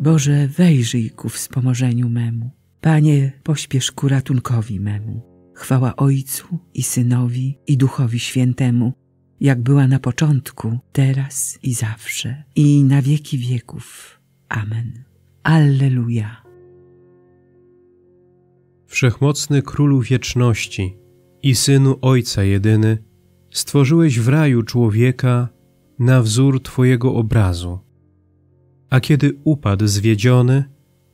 Boże, wejrzyj ku wspomożeniu memu. Panie, pośpiesz ku ratunkowi memu. Chwała Ojcu i Synowi i Duchowi Świętemu, jak była na początku, teraz i zawsze, i na wieki wieków. Amen. Alleluja. Wszechmocny Królu Wieczności i Synu Ojca Jedyny, stworzyłeś w raju człowieka na wzór Twojego obrazu. A kiedy upadł zwiedziony,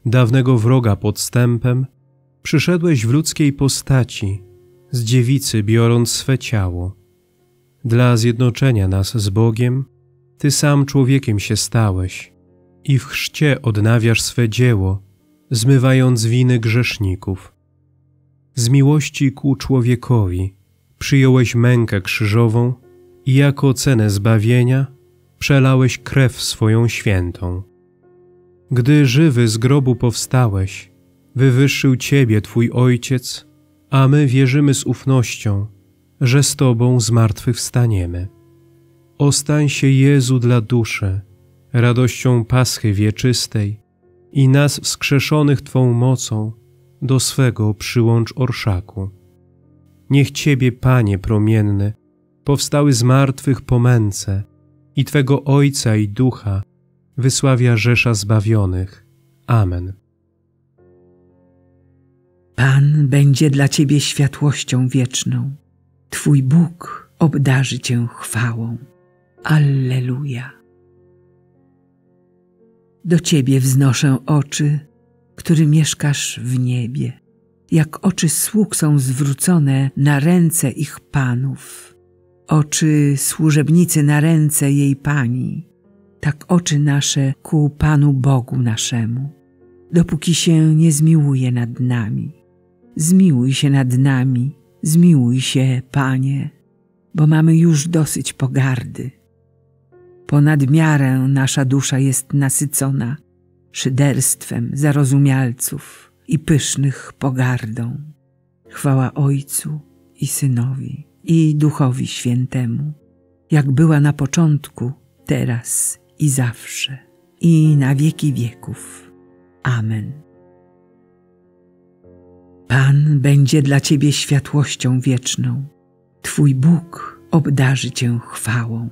dawnego wroga podstępem, przyszedłeś w ludzkiej postaci, z dziewicy biorąc swe ciało. Dla zjednoczenia nas z Bogiem, Ty sam człowiekiem się stałeś i w chrzcie odnawiasz swe dzieło, zmywając winy grzeszników. Z miłości ku człowiekowi przyjąłeś mękę krzyżową i jako cenę zbawienia przelałeś krew swoją świętą. Gdy żywy z grobu powstałeś, wywyższył Ciebie Twój Ojciec, a my wierzymy z ufnością, że z Tobą zmartwychwstaniemy. Ostań się, Jezu, dla duszy, radością Paschy wieczystej i nas wskrzeszonych Twą mocą do swego przyłącz orszaku. Niech Ciebie, Panie promienny, powstały z martwych po męce i Twego Ojca i Ducha wysławia rzesza zbawionych. Amen. Pan będzie dla Ciebie światłością wieczną. Twój Bóg obdarzy Cię chwałą. Alleluja. Do Ciebie wznoszę oczy, który mieszkasz w niebie. Jak oczy sług są zwrócone na ręce ich panów, oczy służebnicy na ręce jej pani, tak oczy nasze ku Panu Bogu naszemu, dopóki się nie zmiłuje nad nami. Zmiłuj się nad nami, zmiłuj się, Panie, bo mamy już dosyć pogardy. Ponad miarę nasza dusza jest nasycona szyderstwem zarozumialców i pysznych pogardą. Chwała Ojcu i Synowi i Duchowi Świętemu, jak była na początku, teraz i zawsze, i na wieki wieków. Amen. Pan będzie dla Ciebie światłością wieczną. Twój Bóg obdarzy Cię chwałą.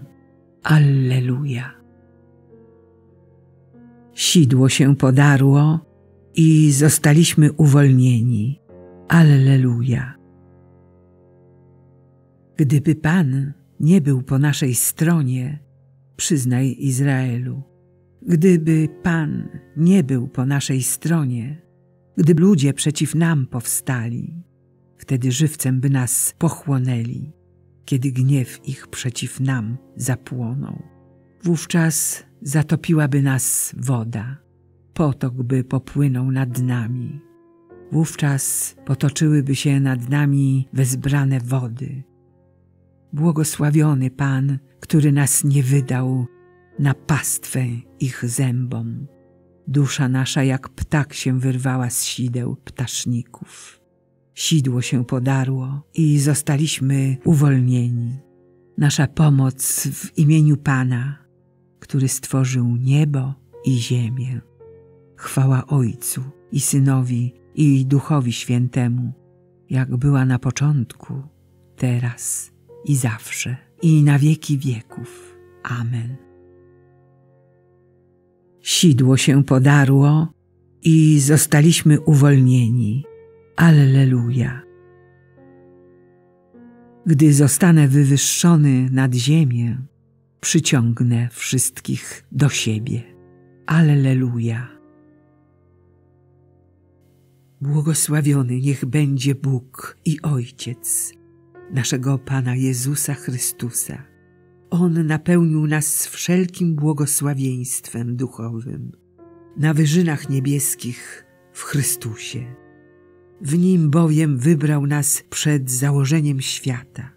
Alleluja. Sidło się podarło i zostaliśmy uwolnieni. Alleluja. Gdyby Pan nie był po naszej stronie, przyznaj Izraelu. Gdyby Pan nie był po naszej stronie, gdy ludzie przeciw nam powstali, wtedy żywcem by nas pochłonęli, kiedy gniew ich przeciw nam zapłonął. Wówczas zatopiłaby nas woda, potok by popłynął nad nami. Wówczas potoczyłyby się nad nami wezbrane wody. Błogosławiony Pan, który nas nie wydał na pastwę ich zębom. Dusza nasza jak ptak się wyrwała z sideł ptaszników. Sidło się podarło i zostaliśmy uwolnieni. Nasza pomoc w imieniu Pana, który stworzył niebo i ziemię. Chwała Ojcu i Synowi i Duchowi Świętemu, jak była na początku, teraz i zawsze, i na wieki wieków. Amen. Sidło się podarło i zostaliśmy uwolnieni. Alleluja. Gdy zostanę wywyższony nad ziemię, przyciągnę wszystkich do siebie. Alleluja. Błogosławiony niech będzie Bóg i Ojciec naszego Pana Jezusa Chrystusa. On napełnił nas wszelkim błogosławieństwem duchowym, na wyżynach niebieskich w Chrystusie. W Nim bowiem wybrał nas przed założeniem świata,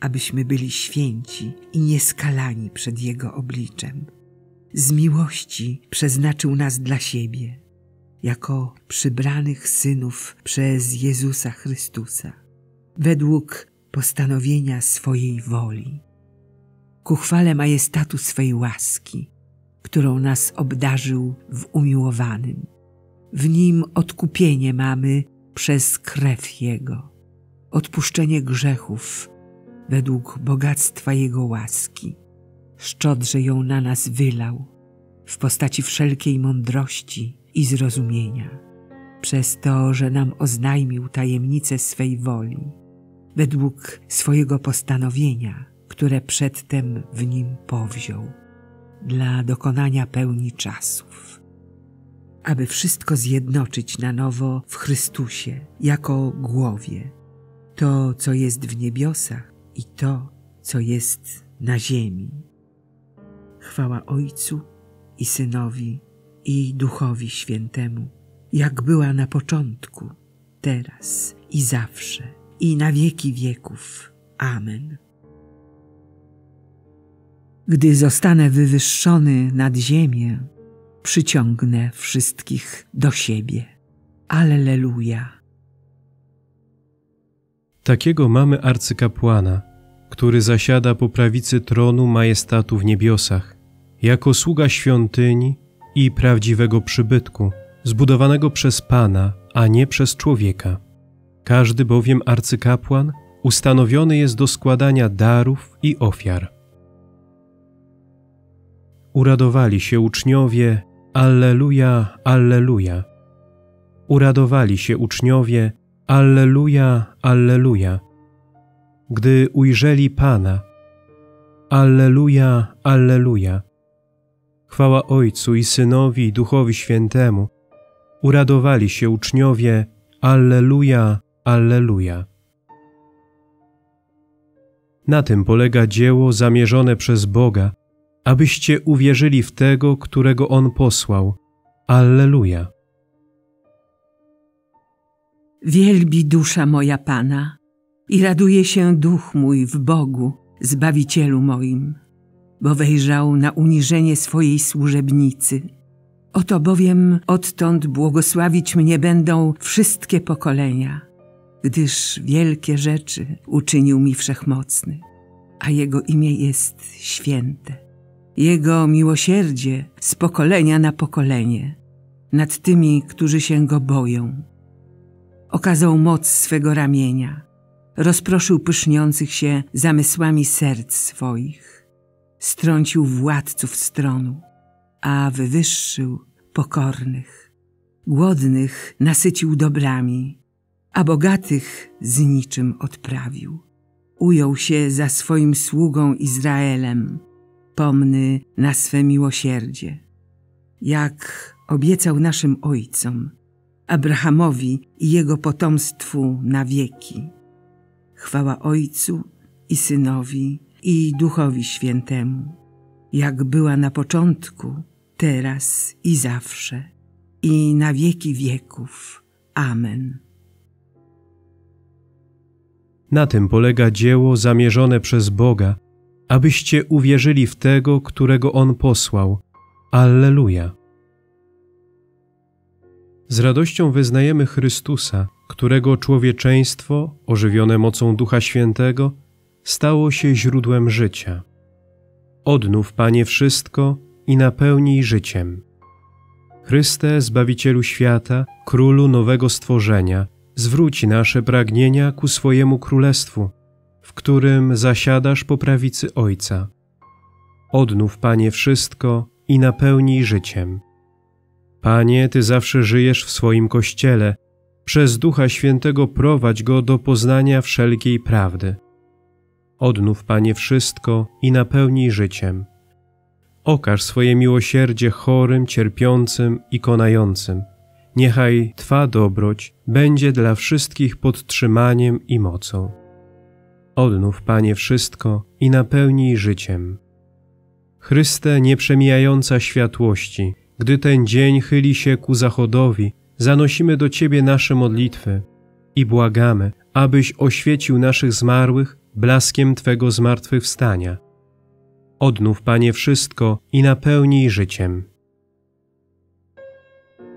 abyśmy byli święci i nieskalani przed Jego obliczem. Z miłości przeznaczył nas dla siebie, jako przybranych synów przez Jezusa Chrystusa, według postanowienia swojej woli. Ku chwale majestatu swej łaski, którą nas obdarzył w umiłowanym. W Nim odkupienie mamy przez krew Jego, odpuszczenie grzechów według bogactwa Jego łaski. Szczodrze ją na nas wylał w postaci wszelkiej mądrości i zrozumienia, przez to, że nam oznajmił tajemnicę swej woli, według swojego postanowienia, które przedtem w Nim powziął, dla dokonania pełni czasów, aby wszystko zjednoczyć na nowo w Chrystusie jako głowie, to, co jest w niebiosach i to, co jest na ziemi. Chwała Ojcu i Synowi, i Duchowi Świętemu, jak była na początku, teraz i zawsze, i na wieki wieków. Amen. Gdy zostanę wywyższony nad ziemię, przyciągnę wszystkich do siebie. Alleluja. Takiego mamy arcykapłana, który zasiada po prawicy tronu majestatu w niebiosach, jako sługa świątyni i prawdziwego przybytku, zbudowanego przez Pana, a nie przez człowieka. Każdy bowiem arcykapłan ustanowiony jest do składania darów i ofiar. Uradowali się uczniowie, alleluja, alleluja. Uradowali się uczniowie, alleluja, alleluja. Gdy ujrzeli Pana, alleluja, alleluja. Chwała Ojcu i Synowi i Duchowi Świętemu. Uradowali się uczniowie, alleluja, alleluja. Na tym polega dzieło zamierzone przez Boga, abyście uwierzyli w Tego, którego On posłał. Alleluja. Wielbi dusza moja Pana i raduje się duch mój w Bogu, Zbawicielu moim, bo wejrzał na uniżenie swojej służebnicy. Oto bowiem odtąd błogosławić mnie będą wszystkie pokolenia, gdyż wielkie rzeczy uczynił mi Wszechmocny, a Jego imię jest święte. Jego miłosierdzie z pokolenia na pokolenie nad tymi, którzy się Go boją. Okazał moc swego ramienia, rozproszył pyszniących się zamysłami serc swoich, strącił władców z tronu, a wywyższył pokornych. Głodnych nasycił dobrami, a bogatych z niczym odprawił. Ujął się za swoim sługą Izraelem, pomny na swe miłosierdzie, jak obiecał naszym ojcom, Abrahamowi i jego potomstwu na wieki. Chwała Ojcu i Synowi i Duchowi Świętemu, jak była na początku, teraz i zawsze, i na wieki wieków. Amen. Na tym polega dzieło zamierzone przez Boga, abyście uwierzyli w Tego, którego On posłał. Alleluja. Z radością wyznajemy Chrystusa, którego człowieczeństwo, ożywione mocą Ducha Świętego, stało się źródłem życia. Odnów, Panie, wszystko i napełnij życiem. Chryste, Zbawicielu świata, Królu nowego stworzenia, zwróć nasze pragnienia ku swojemu Królestwu, w którym zasiadasz po prawicy Ojca. Odnów, Panie, wszystko i napełnij życiem. Panie, Ty zawsze żyjesz w swoim Kościele. Przez Ducha Świętego prowadź go do poznania wszelkiej prawdy. Odnów, Panie, wszystko i napełnij życiem. Okaż swoje miłosierdzie chorym, cierpiącym i konającym. Niechaj Twa dobroć będzie dla wszystkich podtrzymaniem i mocą. Odnów, Panie, wszystko i napełnij życiem. Chryste, nieprzemijająca światłości, gdy ten dzień chyli się ku zachodowi, zanosimy do Ciebie nasze modlitwy i błagamy, abyś oświecił naszych zmarłych blaskiem Twego zmartwychwstania. Odnów, Panie, wszystko i napełnij życiem.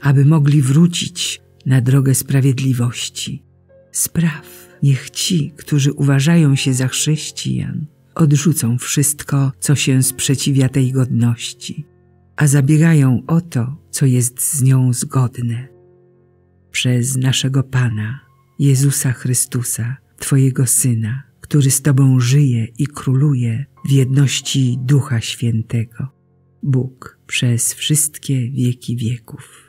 aby mogli wrócić na drogę sprawiedliwości. Spraw, niech ci, którzy uważają się za chrześcijan, odrzucą wszystko, co się sprzeciwia tej godności, a zabiegają o to, co jest z nią zgodne. Przez naszego Pana, Jezusa Chrystusa, Twojego Syna, który z Tobą żyje i króluje w jedności Ducha Świętego. Bóg przez wszystkie wieki wieków.